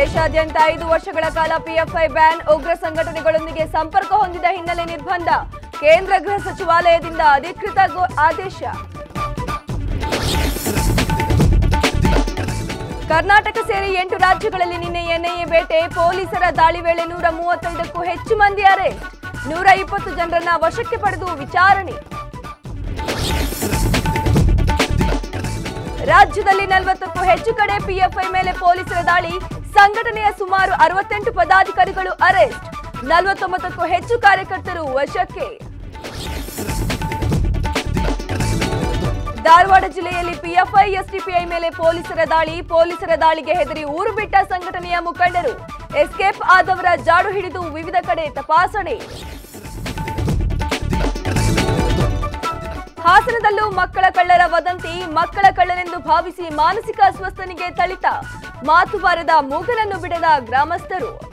ದೇಶಾದ್ಯಂತ 5 ವರ್ಷಗಳ ಕಾಲ ಪಿಎಫ್ಐ ಬ್ಯಾನ್ ಉಗ್ರ ಸಂಘಟನೆಗಳೊಂದಿಗೆ ಸಂಪರ್ಕ ಹೊಂದಿದ ಹಿನ್ನೆಲೆ ನಿರ್ಬಂಧ ಕೇಂದ್ರ ಗೃಹ ಸಚಿವಾಲಯದಿಂದ ಅಧಿಕೃತ ಆದೇಶ ಕರ್ನಾಟಕ ಸೇರಿ 8 ರಾಜ್ಯಗಳಲ್ಲಿ ನಿನ್ನೆ ಎನ್ಐಎ ಬೇಟೆ ಪೊಲೀಸರ ದಾಳಿ ವೇಳೆ 135ಕ್ಕೂ ಹೆಚ್ಚು ಮಂದಿ ಅರೆಸ್ಟ್ 120 ಜನರನ್ನು ವಶಕ್ಕೆ ಪಡೆದು ವಿಚಾರಣೆ ರಾಜ್ಯದಲ್ಲಿ 40ಕ್ಕೂ ಹೆಚ್ಚು ಕಡೆ ಪಿಎಫ್ಐ ಮೇಲೆ ಪೊಲೀಸರ ದಾಳಿ ಸಂಘಟನೆಯ ಸುಮಾರು 68 ಪದಾಧಿಕಾರಿಗಳು ಅರೆಸ್ಟ್ 49ಕ್ಕೂ ಹೆಚ್ಚು ಕಾರ್ಯಕರ್ತರು ವಶಕ್ಕೆ ಧಾರವಾಡ ಜಿಲ್ಲೆಯಲ್ಲಿ ಪಿಎಫ್ಐ ಎಸ್ಟಿಪಿಐ ಮೇಲೆ ಪೊಲೀಸರ ದಾಳಿಗೆ ಹೆದರಿ ಊರು ಬಿಟ್ಟ ಸಂಘಟನೆಯ ಮುಖಂಡರು ಎಸ್ಕೇಪ್ ಆದವರ ಜಾಡು ಹಿಡಿದು ವಿವಿಧ ಕಡೆ ತಪಾಸಣೆ ಹಾಸನದಲ್ಲೂ ಮಕ್ಕಳ ಕಳ್ಳರ ವದಂತಿ ಮಕ್ಕಳ ಕಳ್ಳನೆಂದು ಭಾವಿಸಿ ಮಾನಸಿಕ ಅಸ್ವಸ್ಥನಿಗೆ ಥಳಿತ ಮಾತು ಬಾರದ ಮೂಗನನ್ನು ಬಿಡದ ಗ್ರಾಮಸ್ಥರು